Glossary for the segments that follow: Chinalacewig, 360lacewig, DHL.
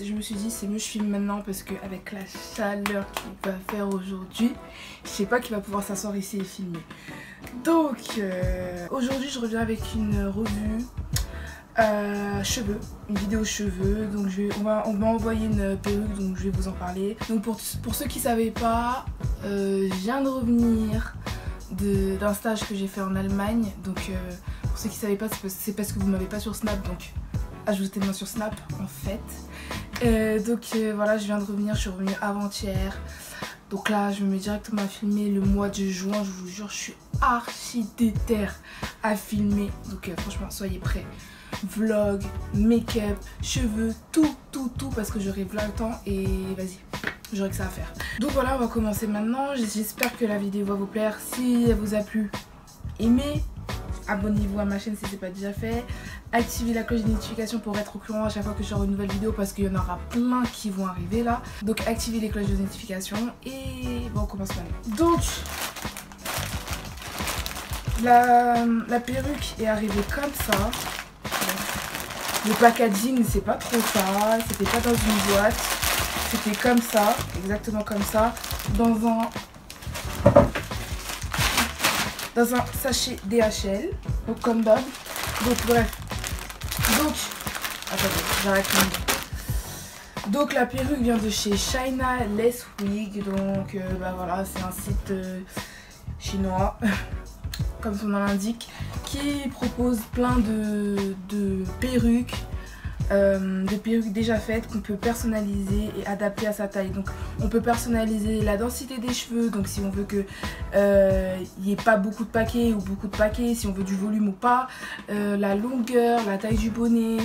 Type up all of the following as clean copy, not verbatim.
l'aise, je me suis dit c'est mieux je filme maintenant parce que avec la chaleur qu'il va faire aujourd'hui, je sais pas qui va pouvoir s'asseoir ici et filmer. Donc aujourd'hui je reviens avec une revue cheveux, une vidéo cheveux. Donc on m'a envoyé une perruque, donc je vais vous en parler. Donc pour ceux qui savaient pas, je viens de revenir d'un stage que j'ai fait en Allemagne. Donc pour ceux qui savaient pas, c'est parce que vous m'avez pas sur Snap, donc ajoutez-moi sur Snap en fait. Donc voilà, je viens de revenir, je suis revenue avant-hier. Donc là je me mets directement à filmer le mois de juin, je vous jure je suis archi déterre à filmer. Donc franchement soyez prêts. Vlog, make-up, cheveux, tout parce que j'aurai plein le temps et vas-y, j'aurai que ça à faire. Donc voilà, on va commencer maintenant. J'espère que la vidéo va vous plaire. Si elle vous a plu, aimez. Abonnez-vous à ma chaîne si ce n'est pas déjà fait. Activez la cloche des notifications pour être au courant à chaque fois que je sors une nouvelle vidéo parce qu'il y en aura plein qui vont arriver là. Donc activez les cloches de notification et bon, on commence maintenant. Donc la perruque est arrivée comme ça. Le packaging c'est pas trop ça, c'était pas dans une boîte, c'était comme ça, exactement comme ça, dans un sachet DHL, donc comme d'hab. Donc bref, donc attendez, j'arrête. Donc la perruque vient de chez Chinalacewig, donc bah voilà, c'est un site chinois comme son nom l'indique, qui propose plein de perruques, déjà faites qu'on peut personnaliser et adapter à sa taille. Donc on peut personnaliser la densité des cheveux, donc si on veut que il n'y ait pas beaucoup de paquets ou beaucoup de paquets, si on veut du volume ou pas, la longueur, la taille du bonnet,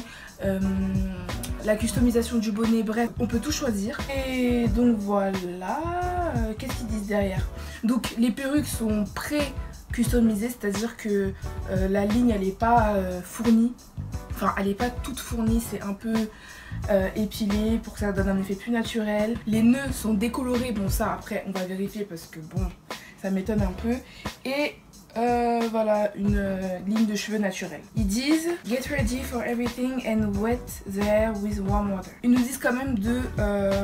la customisation du bonnet, bref on peut tout choisir. Et donc voilà, qu'est-ce qu'ils disent derrière? Donc les perruques sont pré-customisées, c'est à dire que la ligne elle n'est pas fournie. Enfin, elle n'est pas toute fournie, c'est un peu épilé pour que ça donne un effet plus naturel. Les nœuds sont décolorés, bon ça après on va vérifier parce que bon, ça m'étonne un peu. Et voilà, une ligne de cheveux naturelle. Ils disent « Get ready for everything and wet the hair with warm water ». Ils nous disent quand même de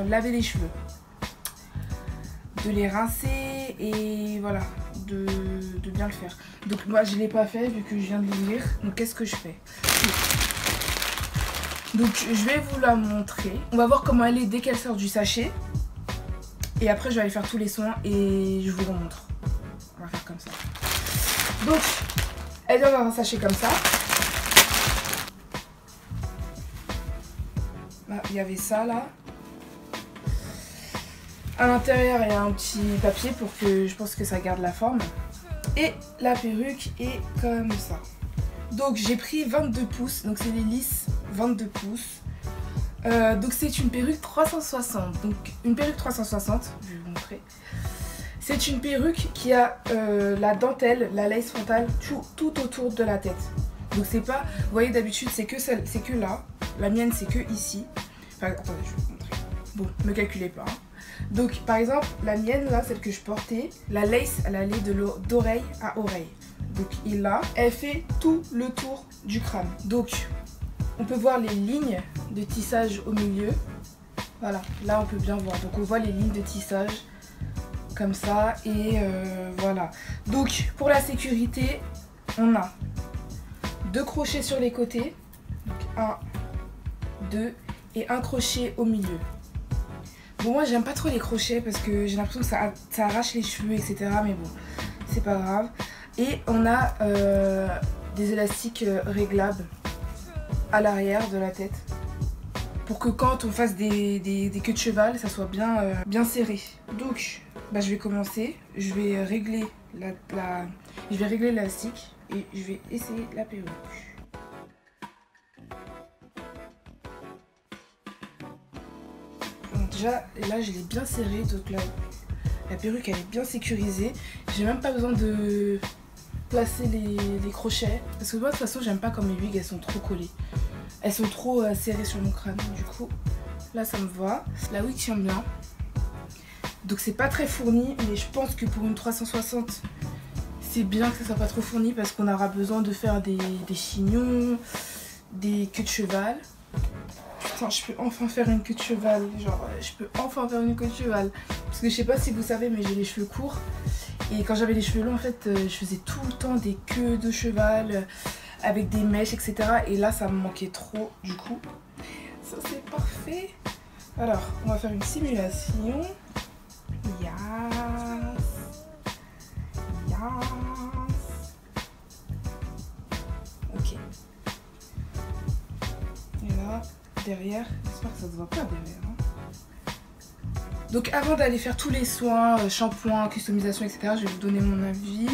laver les cheveux, de les rincer et voilà, de bien le faire. Donc moi je ne l'ai pas fait vu que je viens de l'ouvrir, donc qu'est-ce que je fais? Donc je vais vous la montrer. On va voir comment elle est dès qu'elle sort du sachet. Et après je vais aller faire tous les soins et je vous remontre. On va faire comme ça. Donc elle vient dans un sachet comme ça. Là, il y avait ça là. À l'intérieur il y a un petit papier pour que je pense que ça garde la forme. Et la perruque est comme ça. Donc j'ai pris 22 pouces, donc c'est les lisses 22 pouces. Donc c'est une perruque 360. Donc une perruque 360, je vais vous montrer. C'est une perruque qui a la dentelle, la lace frontale tout autour de la tête. Donc c'est pas, vous voyez d'habitude c'est que là, la mienne c'est que ici. Enfin attendez, je vais vous montrer. Bon, me calculez pas. Donc par exemple la mienne là, celle que je portais, la lace elle allait d'oreille à oreille. Donc elle fait tout le tour du crâne. Donc on peut voir les lignes de tissage au milieu. Voilà, là on peut bien voir. Donc on voit les lignes de tissage comme ça et voilà. Donc pour la sécurité, on a 2 crochets sur les côtés. Donc 1, 2 et un crochet au milieu. Bon moi j'aime pas trop les crochets parce que j'ai l'impression que ça arrache les cheveux, etc. Mais bon, c'est pas grave. Et on a des élastiques réglables à l'arrière de la tête pour que quand on fasse des queues de cheval, ça soit bien, bien serré. Donc bah, je vais commencer, je vais régler l'élastique et je vais essayer la perruque. Donc déjà là je l'ai bien serré, donc là la perruque elle est bien sécurisée. J'ai même pas besoin de placer les crochets parce que moi de toute façon j'aime pas quand mes wigs elles sont trop collées, elles sont trop serrées sur mon crâne. Du coup là ça me va, la wig tient bien, donc c'est pas très fourni, mais je pense que pour une 360 c'est bien que ça soit pas trop fourni parce qu'on aura besoin de faire des chignons, des queues de cheval. enfin, je peux enfin faire une queue de cheval. Genre, je peux enfin faire une queue de cheval. Parce que je sais pas si vous savez, mais j'ai les cheveux courts. Et quand j'avais les cheveux longs, en fait, je faisais tout le temps des queues de cheval avec des mèches, etc. Et là, ça me manquait trop. Du coup, ça c'est parfait. Alors, on va faire une simulation. Yes. Ok. Et là, derrière, j'espère que ça se voit pas derrière. Donc avant d'aller faire tous les soins, shampoing, customisation, etc., je vais vous donner mon avis,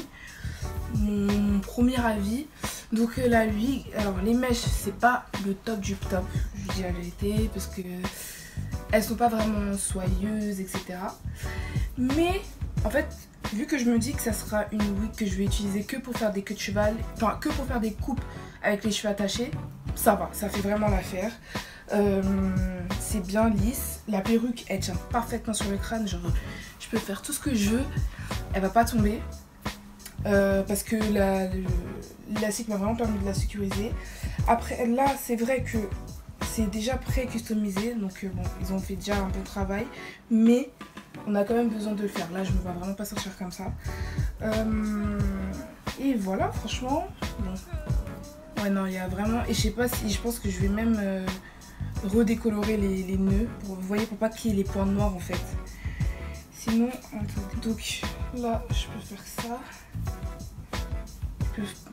mon premier avis. Donc la wig, alors les mèches, c'est pas le top du top, je vous dis la vérité, parce que elles sont pas vraiment soyeuses, etc. Mais en fait, vu que je me dis que ça sera une wig que je vais utiliser que pour faire des queues de cheval, enfin que pour faire des coupes avec les cheveux attachés, ça va, ça fait vraiment l'affaire. C'est bien lisse, la perruque elle tient parfaitement sur le crâne, genre je peux faire tout ce que je veux, elle va pas tomber, parce que l'élastique m'a vraiment permis de la sécuriser. Après là c'est vrai que c'est déjà pré-customisé, donc bon, ils ont fait déjà un bon travail, mais on a quand même besoin de le faire, là je me vois vraiment pas sortir comme ça. Et voilà, franchement, bon. Ouais non, il y a vraiment, et je sais pas si, je pense que je vais même redécolorer les nœuds pour, vous voyez, pour pas qu'il y ait les points noirs en fait. Sinon, donc là je peux faire ça,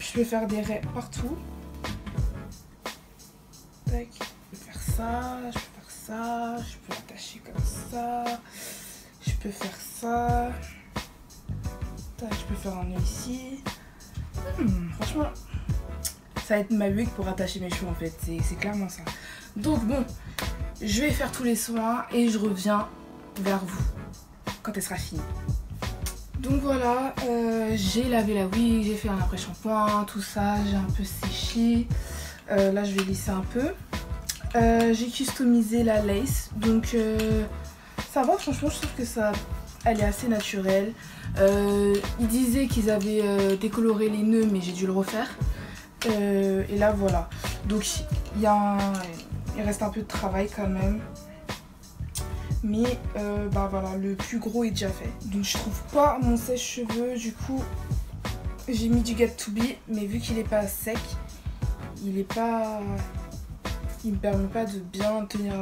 je peux faire des raies partout, tac, je peux faire ça, je peux faire ça, je peux attacher comme ça, je peux faire ça, tac, je peux faire un nœud ici. Franchement ça va être ma wig pour attacher mes cheveux en fait, c'est clairement ça. Donc bon, je vais faire tous les soins et je reviens vers vous quand elle sera finie. Donc voilà, j'ai lavé la wig, j'ai fait un après-shampoing, tout ça, j'ai un peu séché. Là je vais lisser un peu. J'ai customisé la lace, donc ça va, franchement je trouve que ça, elle est assez naturelle. Ils disaient qu'ils avaient décoloré les nœuds, mais j'ai dû le refaire. Et là voilà, donc il y a un... Il reste un peu de travail quand même, mais bah voilà, le plus gros est déjà fait. Donc je trouve pas mon sèche-cheveux, du coup j'ai mis du Get To Be, mais vu qu'il est pas sec, il est pas, il me permet pas de bien tenir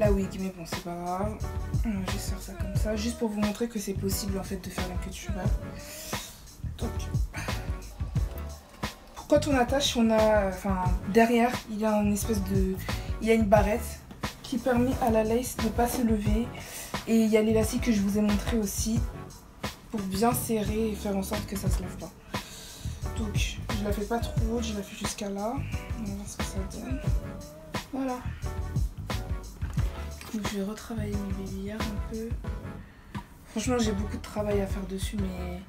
la wig, mais bon c'est pas grave. On va juste faire ça comme ça, juste pour vous montrer que c'est possible en fait de faire la queue de cheval. Donc quand on attache, on a, enfin, derrière, il y a une espèce de, il y a une barrette qui permet à la lace de ne pas se lever. Et il y a l'élastique que je vous ai montré aussi pour bien serrer et faire en sorte que ça se lève pas. Donc, je la fais pas trop haute, je la fais jusqu'à là. On va voir ce que ça donne. Voilà. Donc, je vais retravailler mes bébillards un peu. Franchement, j'ai beaucoup de travail à faire dessus, mais...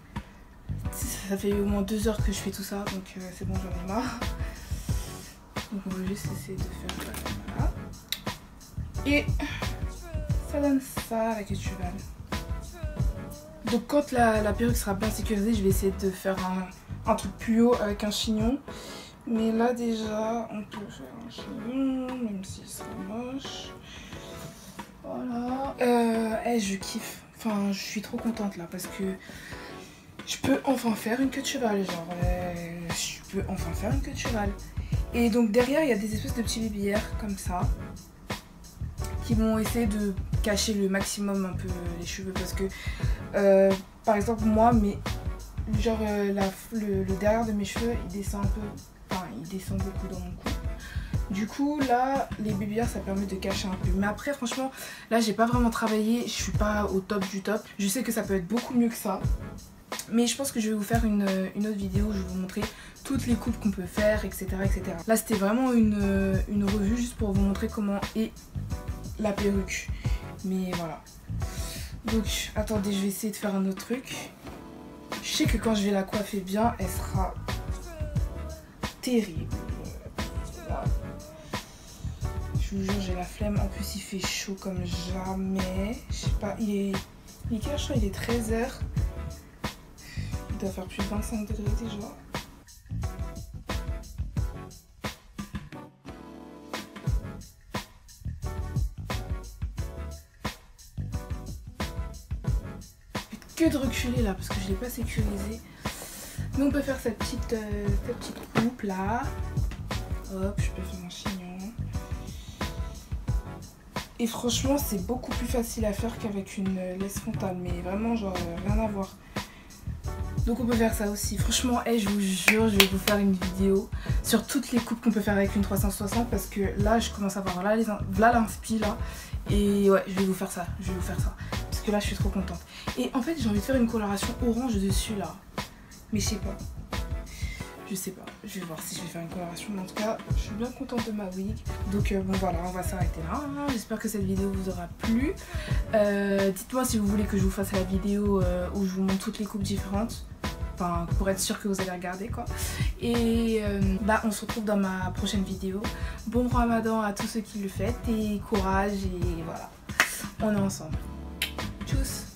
Ça fait au moins 2 heures que je fais tout ça, donc c'est bon, j'en ai marre. Donc on va juste essayer de faire ça. Voilà. Et ça donne ça, la queue de cheval. Donc quand la perruque sera bien sécurisée, je vais essayer de faire un truc plus haut avec un chignon. Mais là déjà, on peut faire un chignon, même si ça moche. Voilà. Hey, je kiffe. Enfin, je suis trop contente là, parce que... Je peux enfin faire une queue de cheval, genre je peux enfin faire une queue de cheval. Et donc derrière il y a des espèces de petits bébillards comme ça qui vont essayer de cacher le maximum un peu les cheveux, parce que par exemple moi, mais genre le derrière de mes cheveux il descend un peu, enfin il descend beaucoup dans mon cou. Du coup là les bébillards ça permet de cacher un peu, mais après franchement là j'ai pas vraiment travaillé, je suis pas au top du top, je sais que ça peut être beaucoup mieux que ça. Mais je pense que je vais vous faire une autre vidéo où je vais vous montrer toutes les coupes qu'on peut faire, etc. etc. Là, c'était vraiment une revue juste pour vous montrer comment est la perruque. Mais voilà. Donc, attendez, je vais essayer de faire un autre truc. Je sais que quand je vais la coiffer bien, elle sera terrible. Voilà. Je vous jure, j'ai la flemme. En plus, il fait chaud comme jamais. Je sais pas, il est quelle heure, je crois, il est 13h. Il doit faire plus de 25 degrés déjà. que de reculer là parce que je l'ai pas sécurisé. Mais on peut faire cette petite coupe là. Hop, je peux faire un chignon. Et franchement, c'est beaucoup plus facile à faire qu'avec une laisse frontale. Mais vraiment, genre, rien à voir. Donc on peut faire ça aussi. Franchement, hey, je vous jure, je vais vous faire une vidéo sur toutes les coupes qu'on peut faire avec une 360 parce que là, je commence à voir là l'inspi là. Et ouais, je vais vous faire ça. Je vais vous faire ça. Parce que là, je suis trop contente. Et en fait, j'ai envie de faire une coloration orange dessus là. Mais je sais pas. Je sais pas. Je vais voir si je vais faire une coloration. Mais en tout cas, je suis bien contente de ma wig. Donc bon voilà, on va s'arrêter là. J'espère que cette vidéo vous aura plu. Dites-moi si vous voulez que je vous fasse la vidéo où je vous montre toutes les coupes différentes. Enfin, pour être sûr que vous allez regarder quoi. Et bah on se retrouve dans ma prochaine vidéo. Bon ramadan à tous ceux qui le fêtent et courage et voilà. On est ensemble. Tchuss.